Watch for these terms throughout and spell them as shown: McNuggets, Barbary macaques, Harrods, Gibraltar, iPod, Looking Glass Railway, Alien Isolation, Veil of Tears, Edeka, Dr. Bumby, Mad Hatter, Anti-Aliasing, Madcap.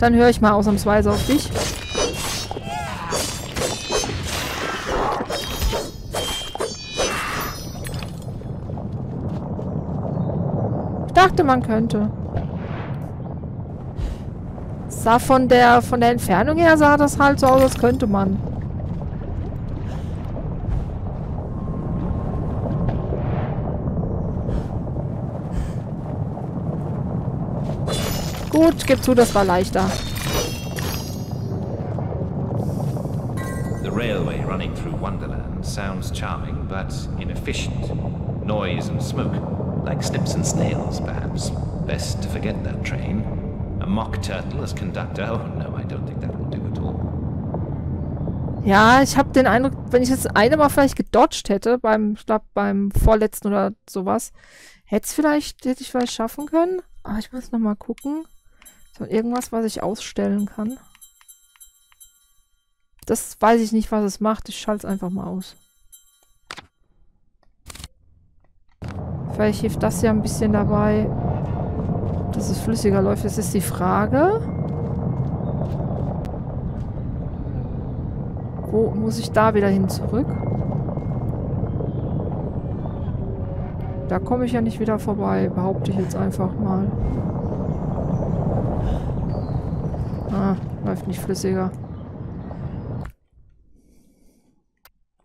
Dann höre ich mal ausnahmsweise auf dich. Ich dachte, man könnte. Sah von der Entfernung her sah das halt so aus, als könnte man. Gut, gib zu, das war leichter. The railway running through Wonderland sounds charming, but inefficient. Noise and smoke, like snips and snails, perhaps. Best to forget that train. A mock turtle as conductor. Oh no, I don't think that will do at all. Ja, ich habe den Eindruck, wenn ich jetzt einmal vielleicht gedodged hätte, beim vorletzten oder sowas, hätte ich vielleicht schaffen können. Aber ich muss nochmal gucken. So, irgendwas, was ich ausstellen kann. Das weiß ich nicht, was es macht. Ich schalte es einfach mal aus. Vielleicht hilft das ja ein bisschen dabei, dass es flüssiger läuft. Das ist die Frage. Wo muss ich da wieder hin zurück? Da komme ich ja nicht wieder vorbei, behaupte ich jetzt einfach mal. Ah, läuft nicht flüssiger.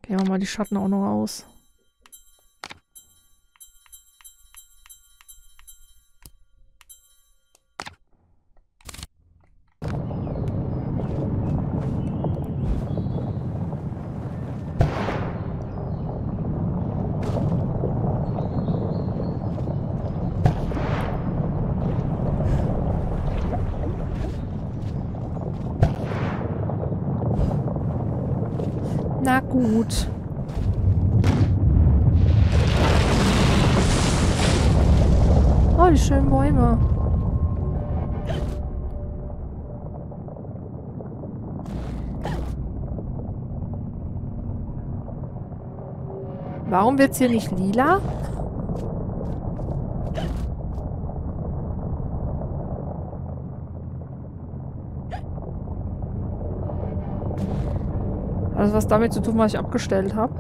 Gehen wir mal die Schatten auch noch aus. Na gut. Oh, die schönen Bäume. Warum wird's hier nicht lila? Alles, was damit zu tun, was ich abgestellt habe.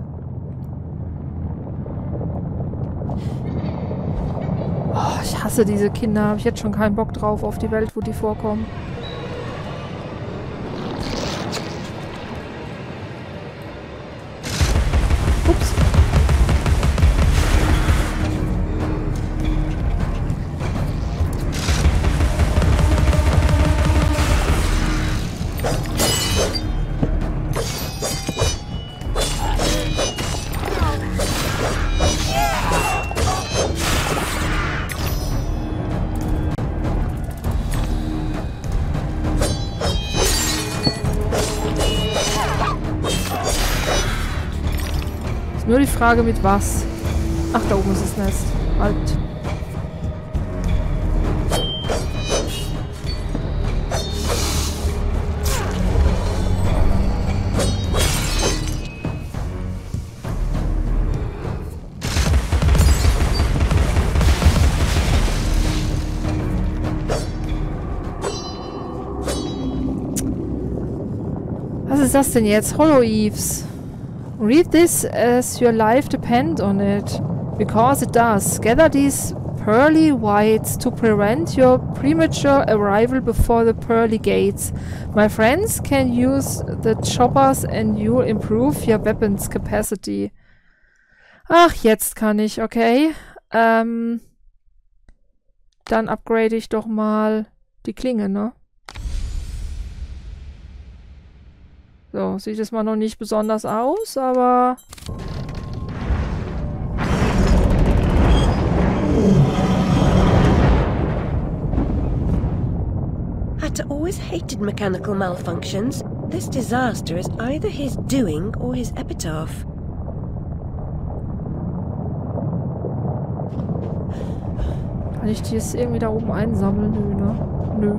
Oh, ich hasse diese Kinder. Habe ich jetzt schon keinen Bock drauf auf die Welt, wo die vorkommen. Ups. Nur die Frage, mit was? Ach, da oben ist das Nest. Halt. Was ist das denn jetzt? Hollow Eves. Read this as your life depends on it, because it does. Gather these pearly whites to prevent your premature arrival before the pearly gates. My friends can use the choppers and you'll improve your weapons capacity. Ach, jetzt kann ich, okay. Dann upgrade ich doch mal die Klinge, ne? So, sieht es mal noch nicht besonders aus, aber... Hatter always hated mechanical malfunctions. This disaster is either his doing or his epitaph. Kann ich die jetzt irgendwie da oben einsammeln? Nö, ne? Nö.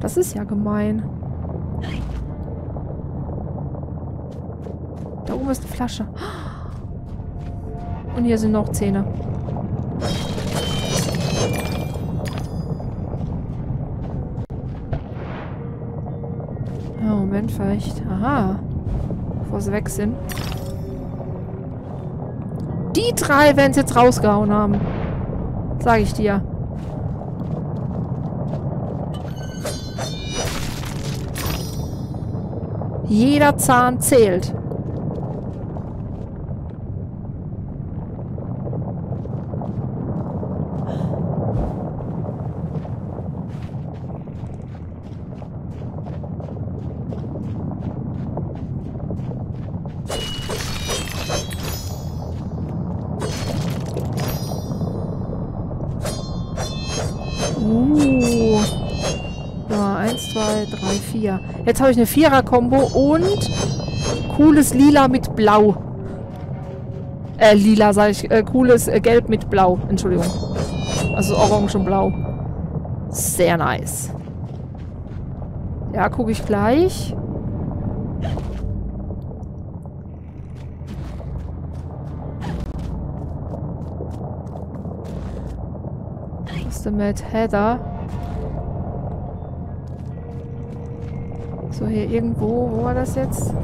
Das ist ja gemein. Da oben ist eine Flasche. Und hier sind noch Zähne. Moment, vielleicht. Aha. Bevor sie weg sind. Die drei werden es jetzt rausgehauen haben. Sag ich dir. Jeder Zahn zählt. Ja, 1, 2, 3, 4. Jetzt habe ich eine 4er-Kombo und cooles Lila mit Blau. Lila sage ich. Cooles Gelb mit Blau. Entschuldigung. Also Orange und Blau. Sehr nice. Ja, gucke ich gleich. Mad Hatter. So, hier irgendwo. Wo war das jetzt?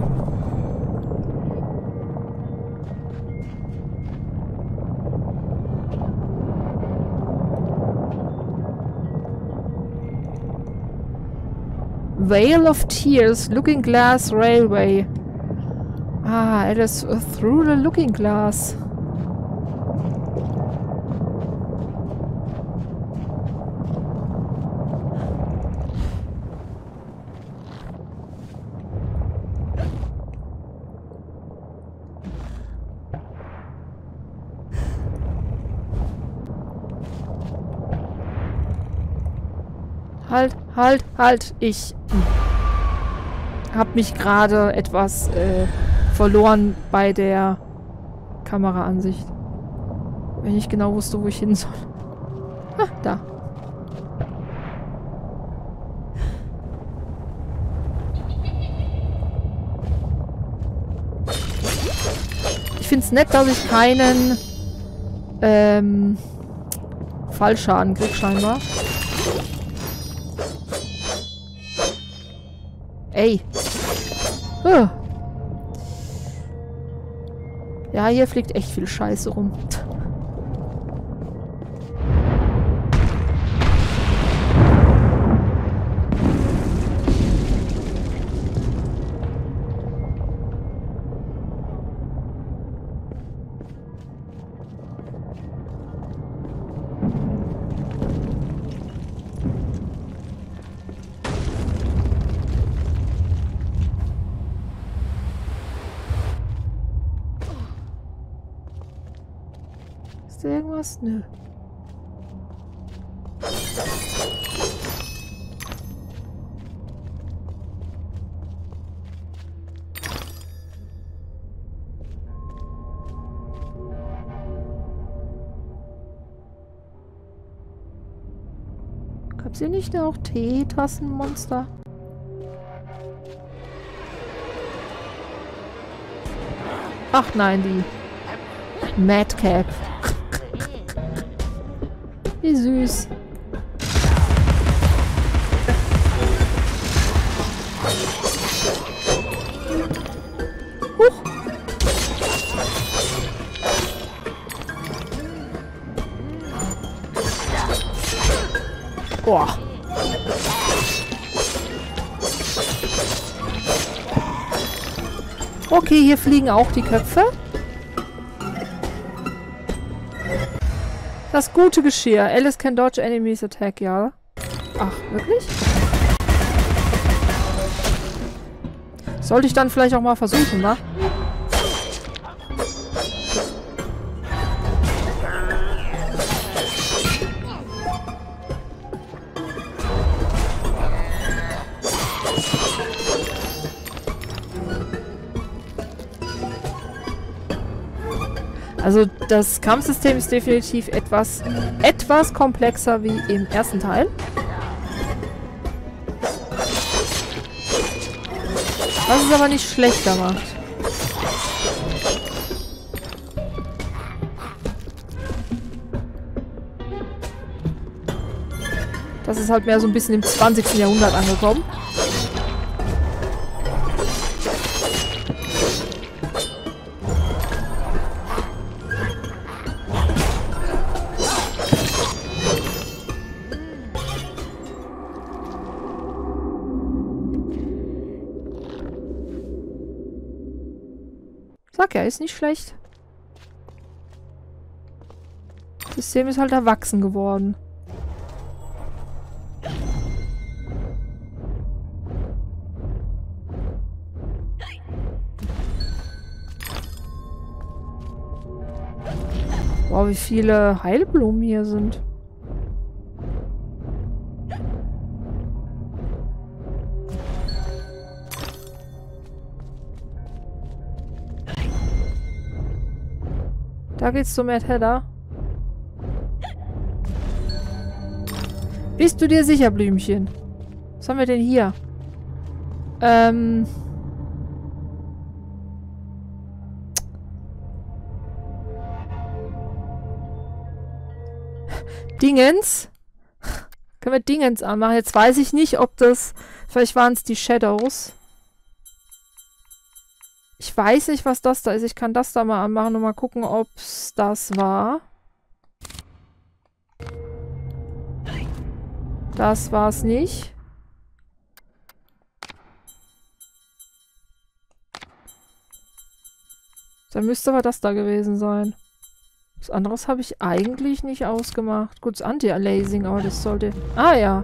Veil of Tears, Looking Glass Railway. Ah, it is through the Looking Glass. Halt, halt, halt. Ich habe mich gerade etwas verloren bei der Kameraansicht. Wenn ich genau wusste, wo ich hin soll. Ah, da. Ich finde es nett, dass ich keinen Fallschaden krieg, scheinbar. Ey. Ja, hier fliegt echt viel Scheiße rum. Irgendwas? Nö. Gab's hier nicht auch Teetassenmonster? Ach nein, die Madcap. Wie süß. Huch. Boah. Okay, hier fliegen auch die Köpfe. Das gute Geschirr. Alice can dodge enemies attack, ja. Ach, wirklich? Sollte ich dann vielleicht auch mal versuchen, ne? Also das Kampfsystem ist definitiv etwas komplexer wie im ersten Teil. Was es aber nicht schlechter macht. Das ist halt mehr so ein bisschen im 20. Jahrhundert angekommen. Sag ja, ist nicht schlecht. Das System ist halt erwachsen geworden. Wow, wie viele Heilblumen hier sind. Da geht's zu Mad Hatter. Bist du dir sicher, Blümchen? Was haben wir denn hier? Dingens? Können wir Dingens anmachen? Jetzt weiß ich nicht, ob das... Vielleicht waren es die Shadows. Ich weiß nicht, was das da ist. Ich kann das da mal anmachen und mal gucken, ob es das war. Das war es nicht. Dann müsste aber das da gewesen sein. Was anderes habe ich eigentlich nicht ausgemacht. Gut, das Anti-Aliasing, aber das sollte... Ah ja.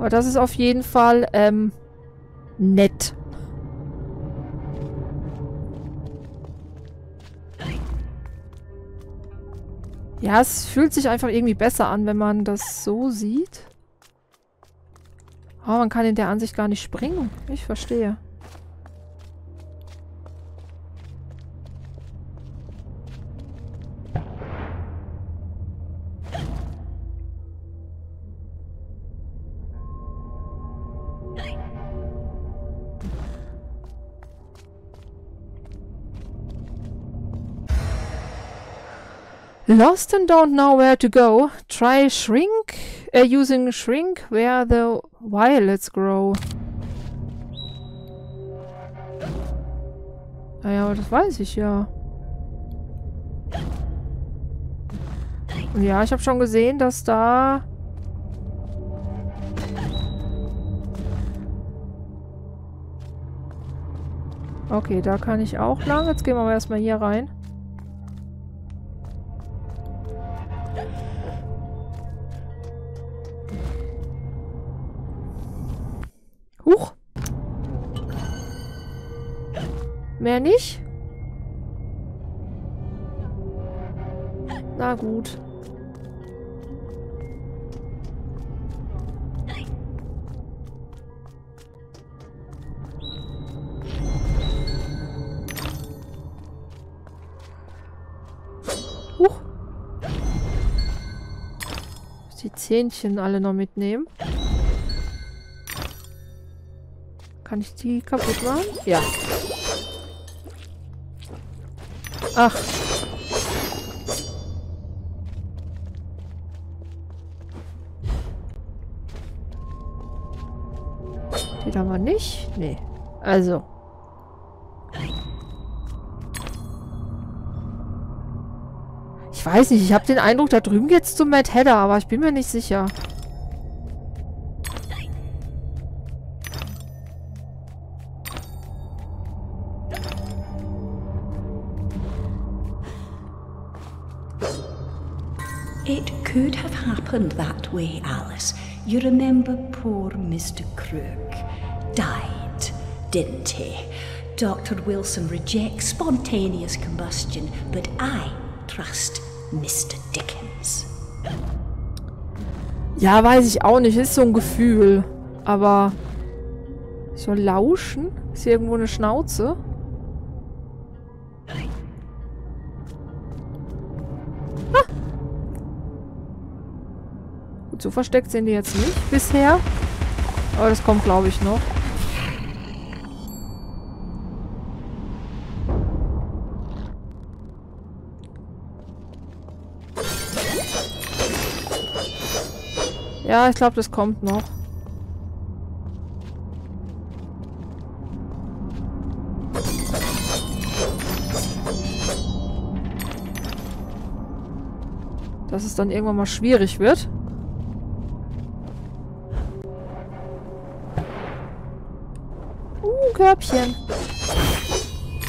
Aber das ist auf jeden Fall, nett. Ja, es fühlt sich einfach irgendwie besser an, wenn man das so sieht. Oh, man kann in der Ansicht gar nicht springen. Ich verstehe. Lost and don't know where to go. Try shrink. Using shrink where the violets grow. Naja, aber das weiß ich ja. Und ja, ich habe schon gesehen, dass da... Okay, da kann ich auch lang. Jetzt gehen wir aber erstmal hier rein. Huch. Mehr nicht? Na gut. Huch. Die Zähnchen alle noch mitnehmen. Kann ich die kaputt machen? Ja. Ach. Die da mal nicht? Nee. Also. Ich weiß nicht. Ich habe den Eindruck, da drüben geht's zum Mad Hatter, aber ich bin mir nicht sicher. Could have happened that way, Alice. You remember poor Mr. Crook? Died, didn't he? Dr. Wilson rejects spontaneous combustion, but I trust Mr. Dickens. Ja, weiß ich auch nicht. Ist so ein Gefühl. Aber so lauschen? Ist hier irgendwo eine Schnauze? So versteckt sind die jetzt nicht bisher. Aber das kommt, glaube ich, noch. Ja, ich glaube, das kommt noch. Dass es dann irgendwann mal schwierig wird. Körbchen.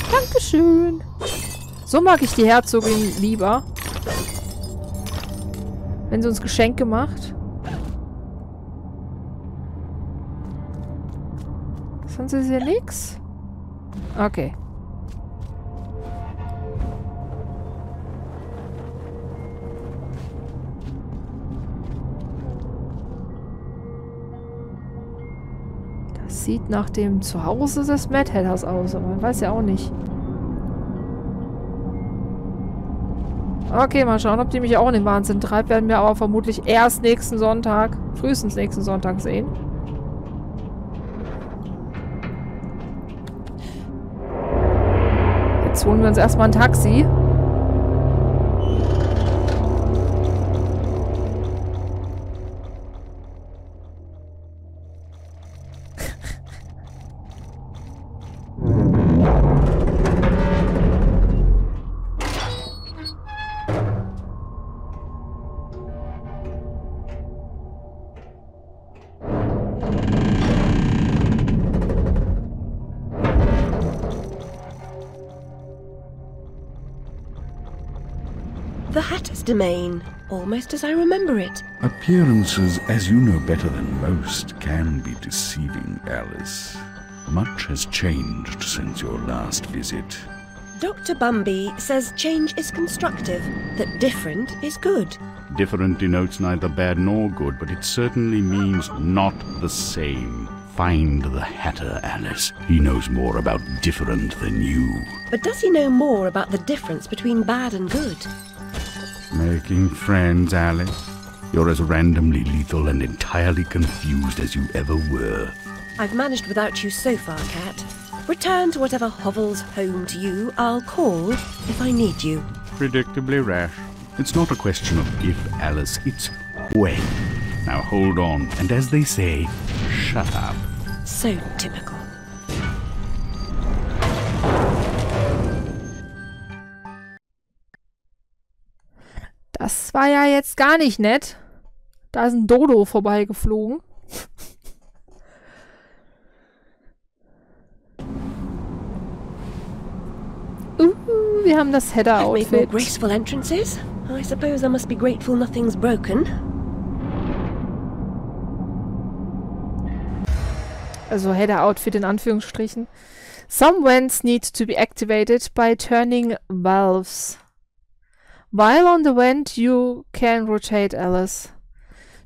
Dankeschön. So mag ich die Herzogin lieber. Wenn sie uns Geschenke macht. Sonst ist hier nichts. Okay. Das sieht nach dem Zuhause des Mad Hatters aus, aber man weiß ja auch nicht. Okay, mal schauen, ob die mich auch in den Wahnsinn treibt. Werden wir aber vermutlich erst nächsten Sonntag, frühestens nächsten Sonntag sehen. Jetzt holen wir uns erstmal ein Taxi. The Hatter's domain, almost as I remember it. Appearances, as you know better than most, can be deceiving, Alice. Much has changed since your last visit. Dr. Bumby says change is constructive, that different is good. Different denotes neither bad nor good, but it certainly means not the same. Find the Hatter, Alice. He knows more about different than you. But does he know more about the difference between bad and good? Making friends, Alice. You're as randomly lethal and entirely confused as you ever were. I've managed without you so far, Cat. Return to whatever hovels home to you. I'll call if I need you. Predictably rash. It's not a question of if, Alice. It's when. Now hold on, and as they say, shut up. So typical. Das war ja jetzt gar nicht nett. Da ist ein Dodo vorbeigeflogen. Wir haben das Hatter-Outfit. Graceful entrances. I suppose I must be grateful nothing's broken. Also Hatter-Outfit in Anführungsstrichen. Some vents need to be activated by turning valves. While on the vent, you can rotate, Alice.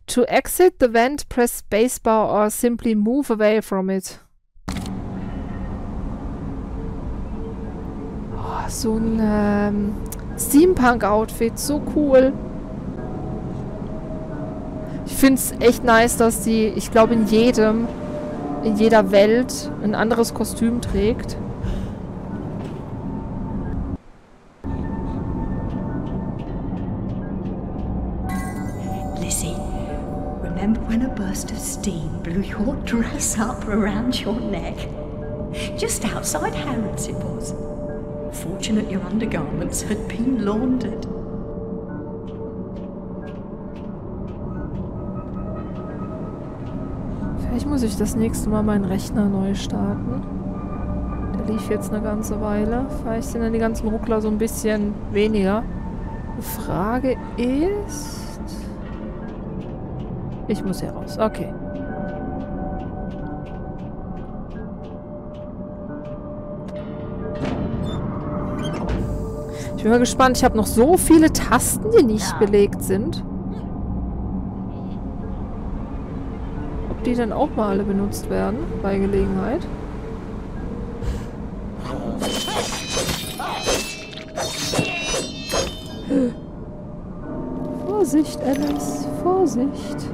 To exit the vent, press spacebar or simply move away from it. Oh, so ein Steampunk-Outfit, so cool. Ich finde es echt nice, dass die, ich glaube, in jeder Welt ein anderes Kostüm trägt. When a burst of steam blew your dress up around your neck. Just outside Harrods it was. Fortunate your undergarments had been laundered. Vielleicht muss ich das nächste Mal meinen Rechner neu starten. Der lief jetzt eine ganze Weile. Vielleicht sind dann die ganzen Ruckler so ein bisschen weniger. Die Frage ist... Ich muss hier raus. Okay. Ich bin mal gespannt. Ich habe noch so viele Tasten, die nicht belegt sind. Ob die dann auch mal alle benutzt werden bei Gelegenheit. Vorsicht, Alice. Vorsicht.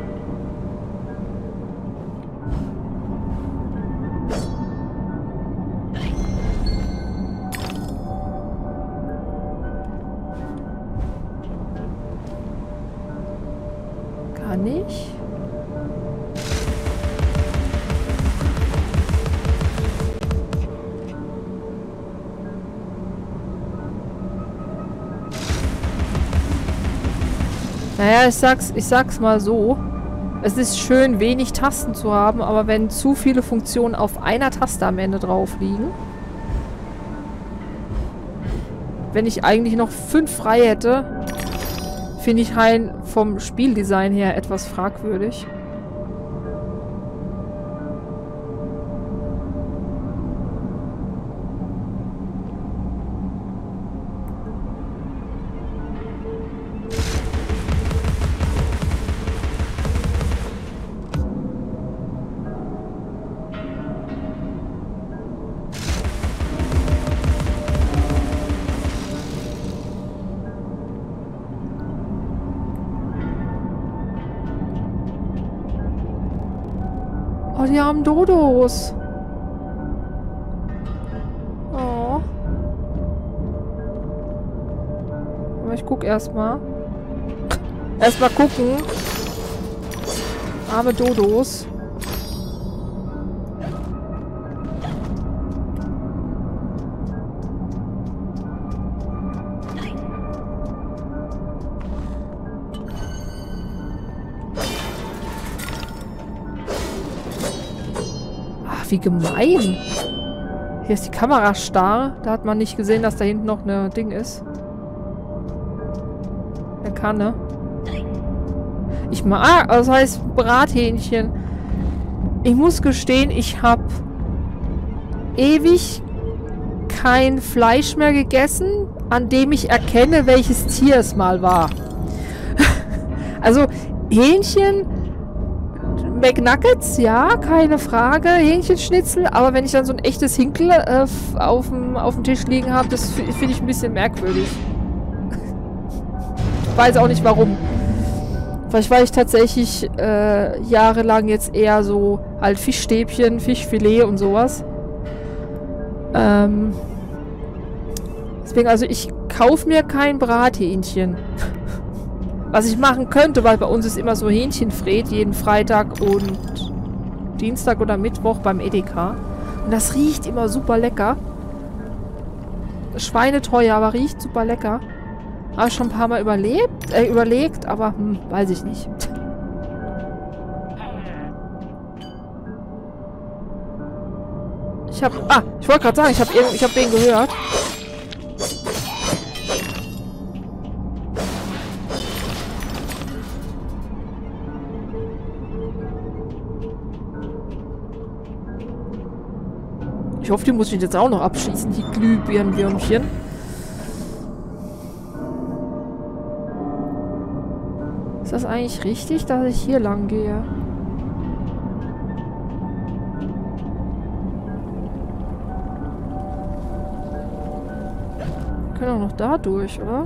Nicht. Naja, ich sag's mal so. Es ist schön, wenig Tasten zu haben, aber wenn zu viele Funktionen auf einer Taste am Ende drauf liegen, wenn ich eigentlich noch 5 frei hätte, finde ich rein vom Spieldesign her etwas fragwürdig. Oh, die haben Dodos. Oh. Aber ich guck erstmal. Erstmal gucken. Arme Dodos. Wie gemein. Hier ist die Kamera starr. Da hat man nicht gesehen, dass da hinten noch eine Ding ist. Eine Kanne. Ich mag... Das heißt Brathähnchen. Ich muss gestehen, ich habe ewig kein Fleisch mehr gegessen, an dem ich erkenne, welches Tier es mal war. Also Hähnchen... McNuggets, ja, keine Frage, Hähnchenschnitzel, aber wenn ich dann so ein echtes Hinkel auf dem Tisch liegen habe, das finde ich ein bisschen merkwürdig. Weiß auch nicht warum. Vielleicht war ich tatsächlich jahrelang jetzt eher so halt Fischstäbchen, Fischfilet und sowas. Deswegen, also ich kaufe mir kein Brathähnchen. Was ich machen könnte, weil bei uns ist immer so Hähnchenfret, jeden Freitag und Dienstag oder Mittwoch beim Edeka. Und das riecht immer super lecker. Schweineteuer, aber riecht super lecker. Habe ich schon ein paar Mal überlegt, aber weiß ich nicht. Ich wollte gerade sagen, ich hab den gehört. Ich hoffe, die muss ich jetzt auch noch abschießen, die Glühbirnenwürmchen. Ist das eigentlich richtig, dass ich hier lang gehe? Wir können auch noch da durch, oder?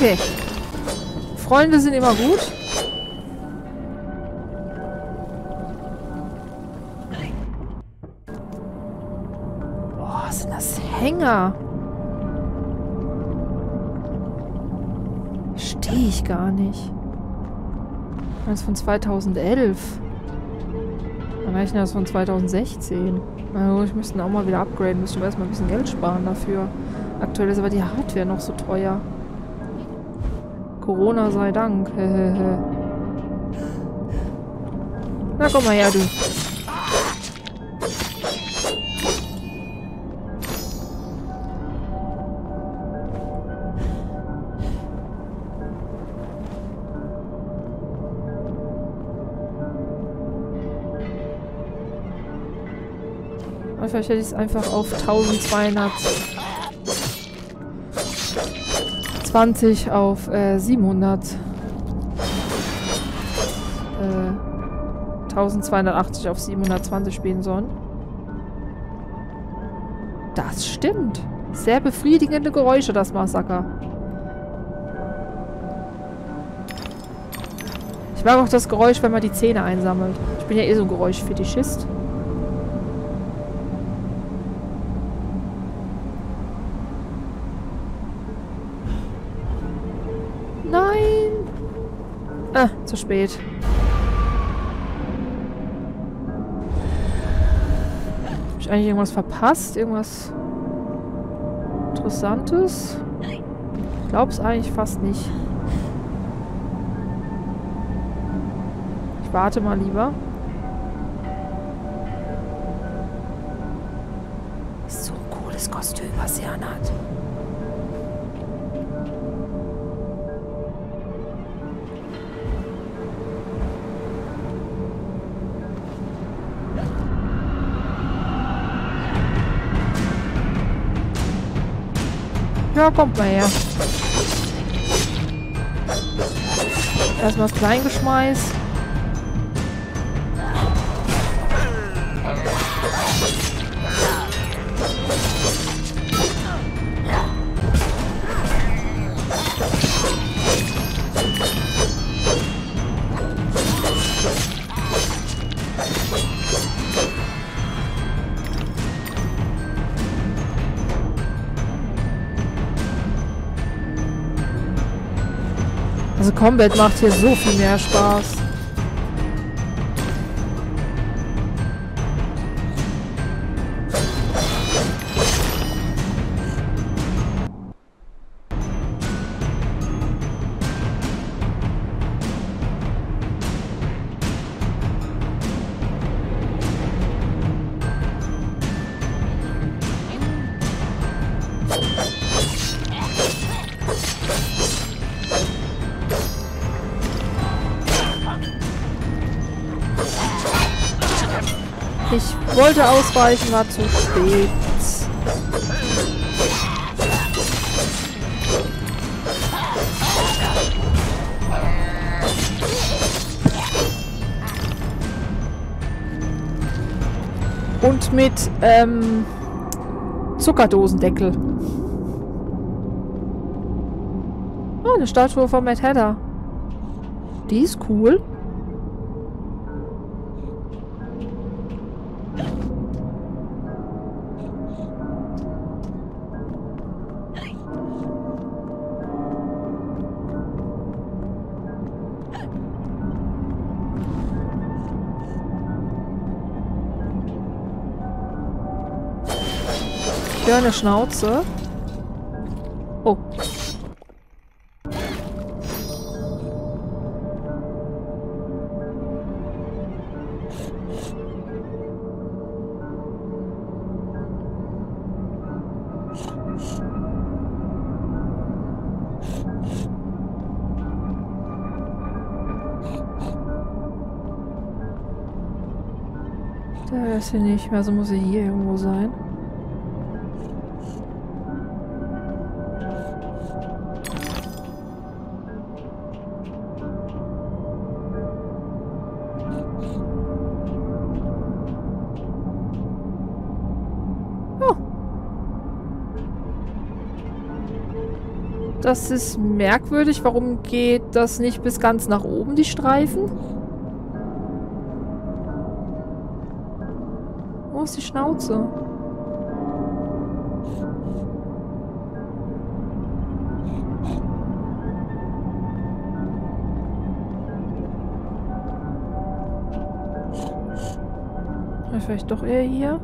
Okay. Freunde sind immer gut. Boah, was sind das Hänger? Verstehe ich gar nicht. Das ist von 2011. Dann rechne das von 2016. Also ich müsste auch mal wieder upgraden. Müsste erstmal ein bisschen Geld sparen dafür. Aktuell ist aber die Hardware noch so teuer. Corona sei Dank. Na, komm mal her, du. Und vielleicht hätte ich es einfach auf 1220 auf 1280 auf 720 spielen sollen. Das stimmt. Sehr befriedigende Geräusche, das Massaker. Ich mag auch das Geräusch, wenn man die Zähne einsammelt. Ich bin ja eh so ein Geräuschfetischist. Ah, zu spät. Hab ich eigentlich irgendwas verpasst? Irgendwas Interessantes? Ich glaub's eigentlich fast nicht. Ich warte mal lieber. Ist so ein cooles Kostüm, was sie anhat. Ja, kommt mal her. Erstmal das Kleingeschmeiß. Also Combat macht hier so viel mehr Spaß. Ich wollte ausweichen, war zu spät. Und mit Zuckerdosendeckel. Oh, eine Statue von Mad Hatter. Die ist cool. Eine Schnauze. Oh. Da ist sie nicht mehr, so muss sie hier irgendwo sein. Das ist merkwürdig. Warum geht das nicht bis ganz nach oben, die Streifen? Wo ist die Schnauze? Vielleicht doch eher hier?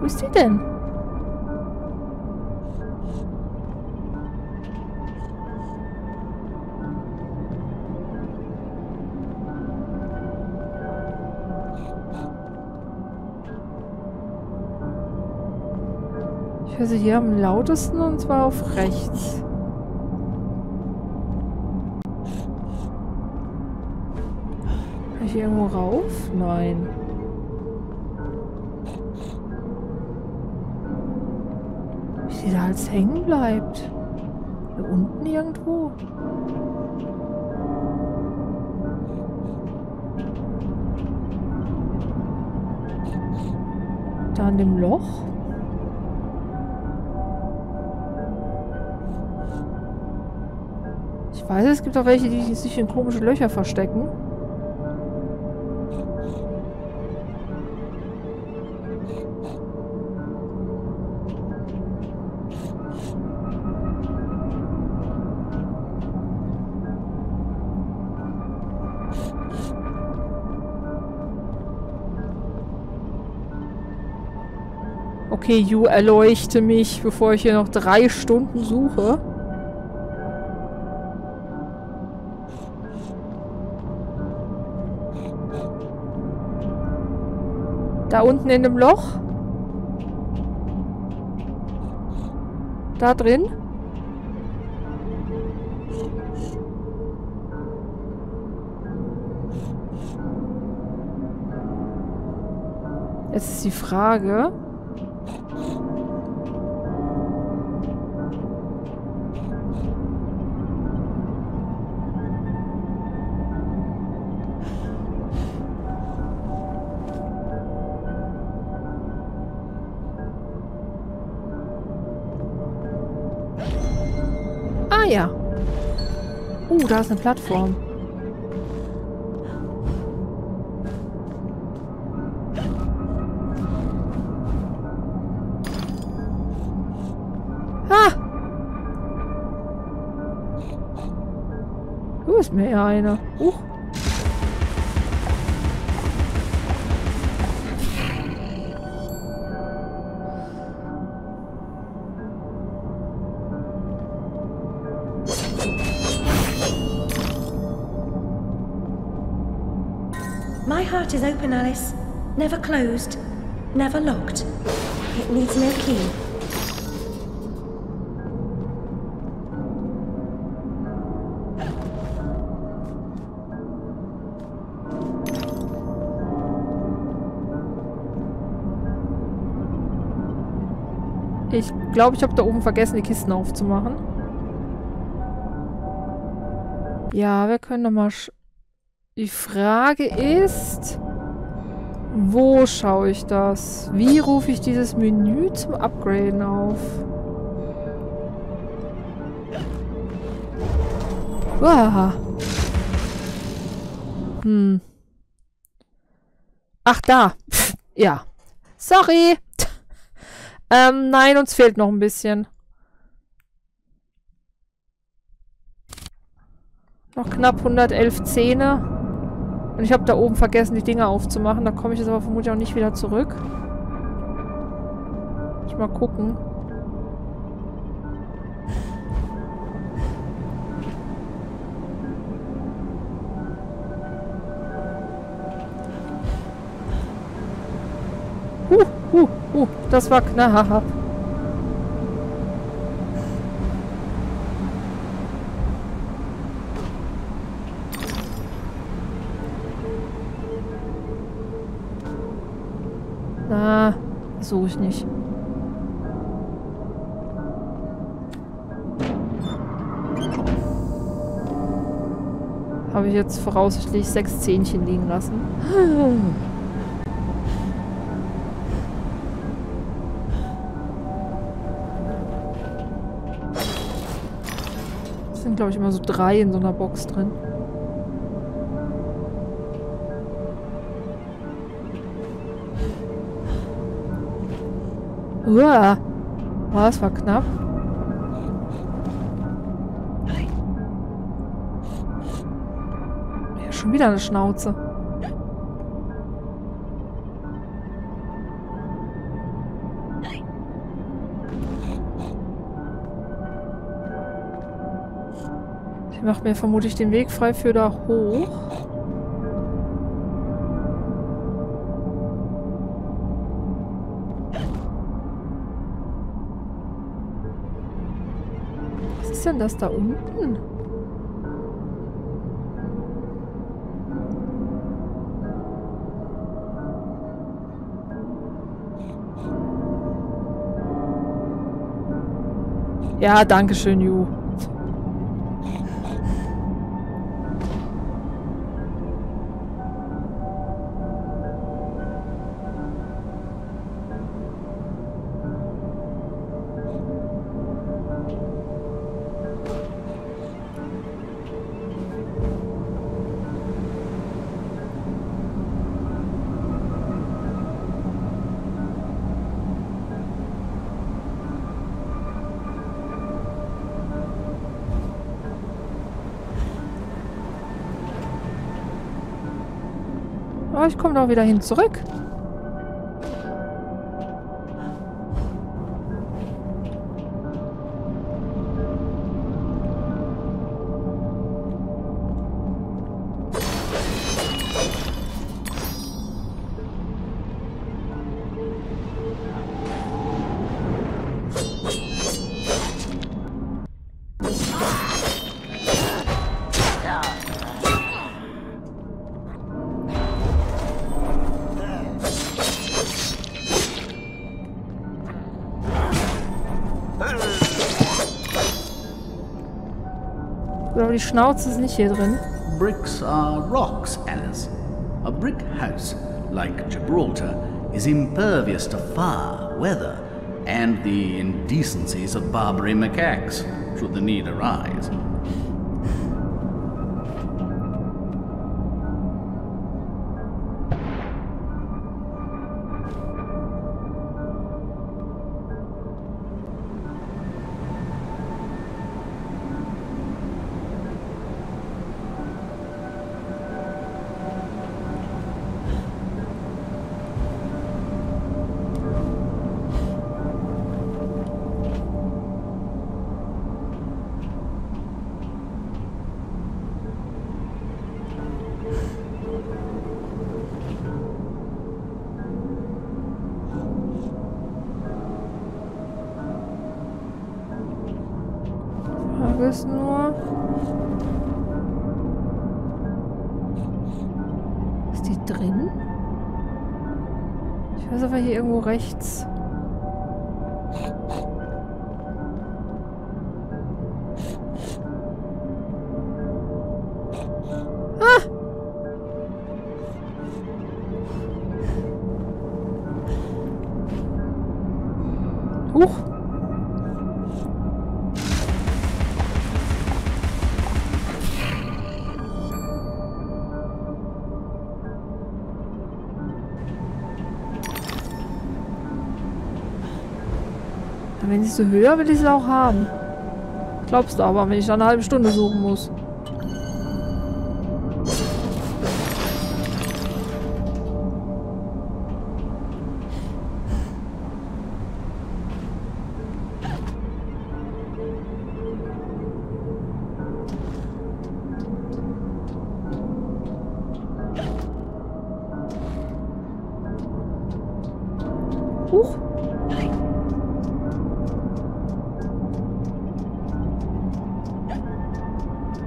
Wo ist die denn? Ich höre sie hier am lautesten und zwar auf rechts. Kann ich hier irgendwo rauf? Nein. Die da als hängen bleibt. Hier unten irgendwo. Da an dem Loch. Ich weiß, es gibt auch welche, die sich in komische Löcher verstecken. Okay, you, erleuchte mich, bevor ich hier noch 3 Stunden suche. Da unten in dem Loch? Da drin? Jetzt ist die Frage... Ja. Da ist eine Plattform. Ha! Du bist mir ja einer. My heart is open, Alice. Never closed, never locked. It needs no key. Ich glaube, ich habe da oben vergessen, die Kisten aufzumachen. Ja, wir können nochmal... Die Frage ist, wo schaue ich das? Wie rufe ich dieses Menü zum Upgraden auf? Uah. Ach, da. Ja. Sorry. Nein, uns fehlt noch ein bisschen. Noch knapp 111 Zähne. Und ich habe da oben vergessen, die Dinger aufzumachen. Da komme ich jetzt aber vermutlich auch nicht wieder zurück. Ich mal gucken. Das war knapp. Na, suche ich nicht. Habe ich jetzt voraussichtlich 6 Zähnchen liegen lassen. Es sind, glaube ich, immer so 3 in so einer Box drin. Uah. Oh, das war knapp. Ja, schon wieder eine Schnauze. Ich mache mir vermutlich den Weg frei für da hoch. Was ist denn das da unten? Ja, danke schön, Ju. Aber ich komme doch wieder hin zurück. Die Schnauze ist nicht hier drin. Bricks are rocks, Alice. A brick house, like Gibraltar, is impervious to fire, weather, and the indecencies of Barbary macaques, should the need arise. Nur. Ist die drin? Ich weiß aber hier irgendwo rechts. Wenn ich so höher, will ich es auch haben. Glaubst du aber, wenn ich dann eine halbe Stunde suchen muss. Huch.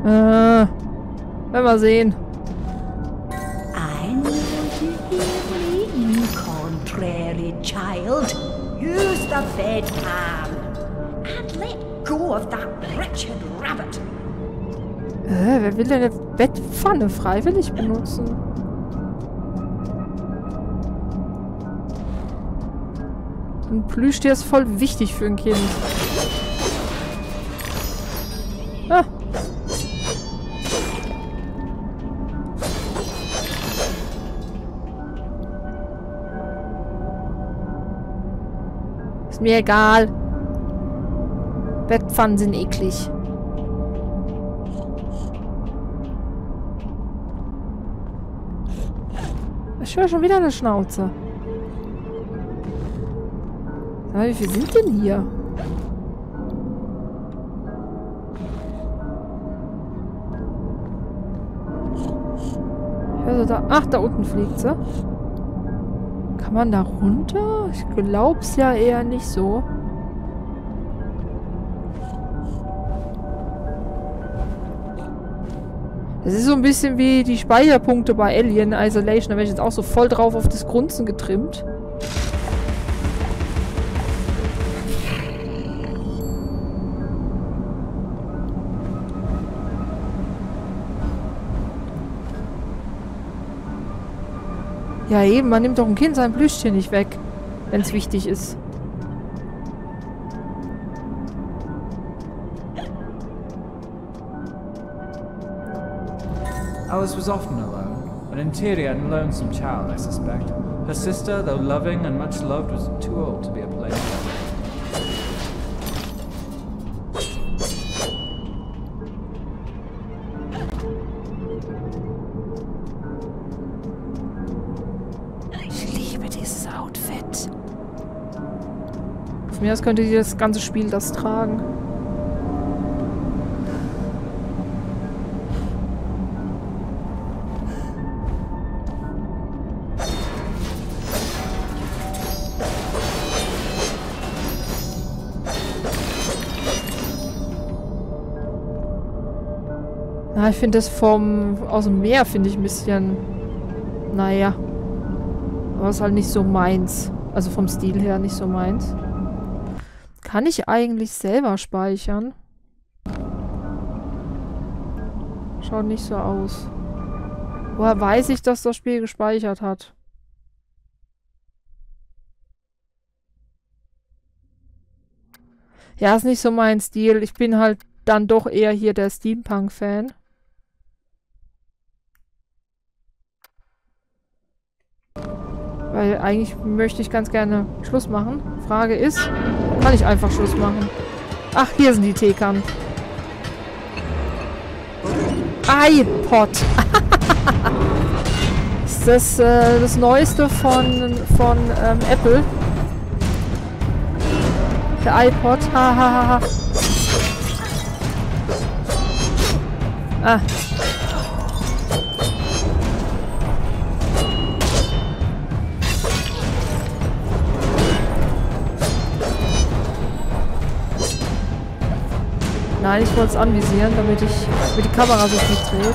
Wenn wir sehen. I know the evening, you contrary child. Use the fed arm. And let go of that wretched rabbit. Wer will denn eine Bettpfanne freiwillig benutzen? Ein Plüschtier ist voll wichtig für ein Kind. Ah. Ist mir egal. Bettpfannen sind eklig. Ich höre schon wieder eine Schnauze. Aber wie viele sind denn hier? Ich höre so da. Ach, da unten fliegt sie. Kann man da runter? Ich glaub's ja eher nicht so. Das ist so ein bisschen wie die Speicherpunkte bei Alien Isolation. Da bin ich jetzt auch so voll drauf auf das Grunzen getrimmt. Ja eben, man nimmt doch ein Kind sein Plüschchen nicht weg, wenn es wichtig ist. Alice was often alone, an interior and lonesome child, I suspect. Her sister, though loving and much loved, was too old to be a playfellow. Von mir aus könnte das ganze Spiel das tragen. Na, ich finde das aus dem Meer finde ich ein bisschen, naja, aber ist halt nicht so meins. Also vom Stil her nicht so meins. Kann ich eigentlich selber speichern? Schaut nicht so aus. Woher weiß ich, dass das Spiel gespeichert hat? Ja, ist nicht so mein Stil. Ich bin halt dann doch eher hier der Steampunk-Fan. Weil eigentlich möchte ich ganz gerne Schluss machen. Frage ist, kann ich einfach Schluss machen? Ach, hier sind die Teekannen. iPod. Ist das das Neueste von Apple? Der iPod. Hahaha. Ah. Nein, ich wollte es anvisieren, damit die Kamera sich nicht dreht.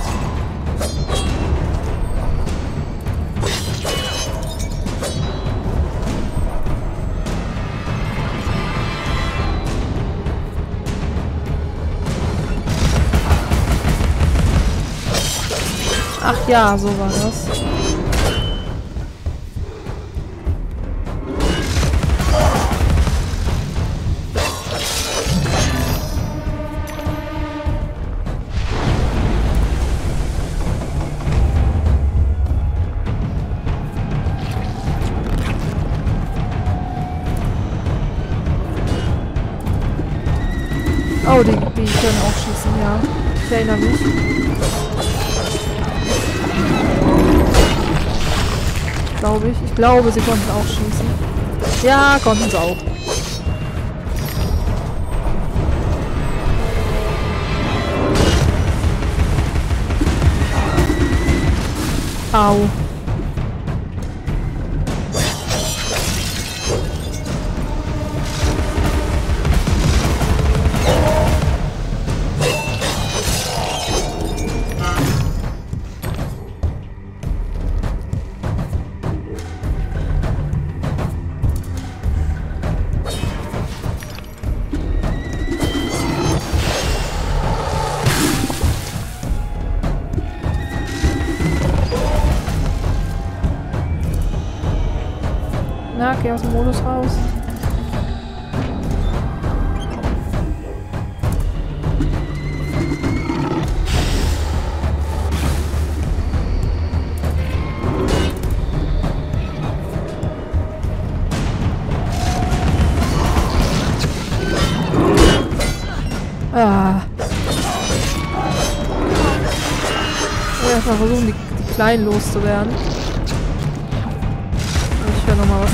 Ach ja, so war das. Oh, die können auch schießen, ja. Ich erinnere mich. Glaube ich. Ich glaube, sie konnten auch schießen. Ja, konnten sie auch. Au. Geh aus dem Modus raus. Ah. Ich will erstmal versuchen, die Kleinen loszuwerden. Nochmal was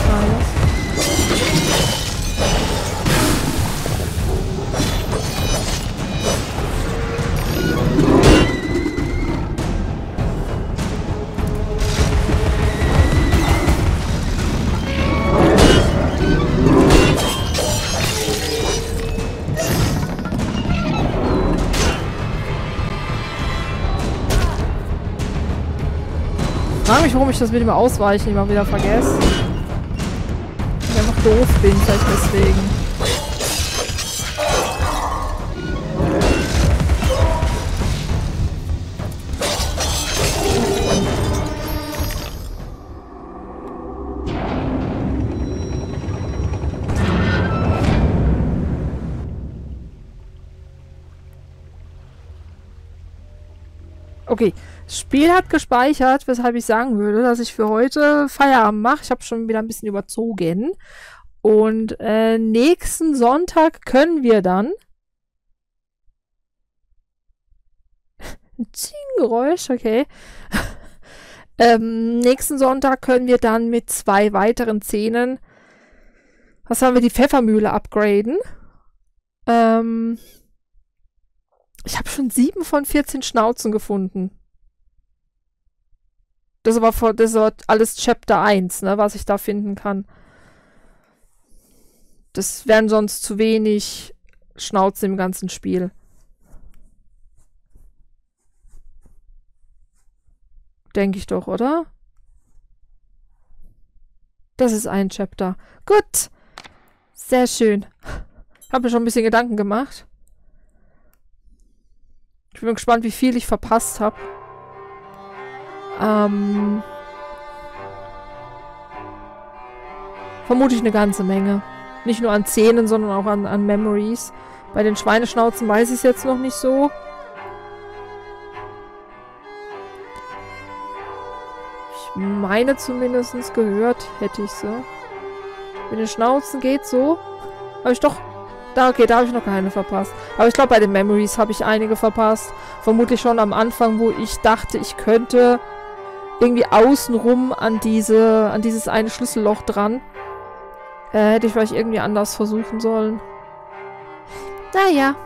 Frag mich, warum ich das mit dem Ausweichen immer wieder vergesse. Doof bin, vielleicht deswegen. Okay, das Spiel hat gespeichert, weshalb ich sagen würde, dass ich für heute Feierabend mache. Ich habe schon wieder ein bisschen überzogen. Und nächsten Sonntag können wir dann ein Ziegengeräusch, okay. Nächsten Sonntag können wir dann mit zwei weiteren Szenen Was haben wir? Die Pfeffermühle upgraden. Ich habe schon 7 von 14 Schnauzen gefunden. Das war alles Chapter 1, ne, was ich da finden kann. Das wären sonst zu wenig Schnauzen im ganzen Spiel. Denke ich doch, oder? Das ist ein Chapter. Gut. Sehr schön. Hab mir schon ein bisschen Gedanken gemacht. Ich bin gespannt, wie viel ich verpasst habe. Vermutlich eine ganze Menge. Nicht nur an Szenen, sondern auch an Memories. Bei den Schweineschnauzen weiß ich es jetzt noch nicht so. Ich meine zumindest gehört, hätte ich so. Mit den Schnauzen geht's so. Habe ich doch... Da, okay, da habe ich noch keine verpasst. Aber ich glaube, bei den Memories habe ich einige verpasst. Vermutlich schon am Anfang, wo ich dachte, ich könnte irgendwie außenrum an dieses eine Schlüsselloch dran. Hätte ich vielleicht irgendwie anders versuchen sollen. Naja.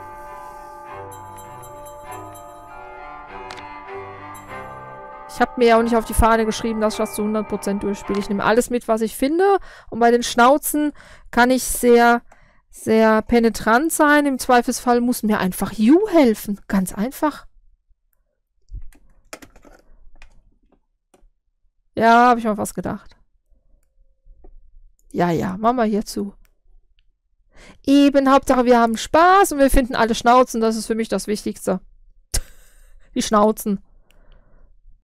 Ich habe mir ja auch nicht auf die Fahne geschrieben, dass ich das zu 100% durchspiele. Ich nehme alles mit, was ich finde. Und bei den Schnauzen kann ich sehr, sehr penetrant sein. Im Zweifelsfall muss mir einfach You helfen. Ganz einfach. Ja, habe ich mal was gedacht. Ja, ja, machen wir hier zu. Eben, Hauptsache wir haben Spaß und wir finden alle Schnauzen. Das ist für mich das Wichtigste. Die Schnauzen.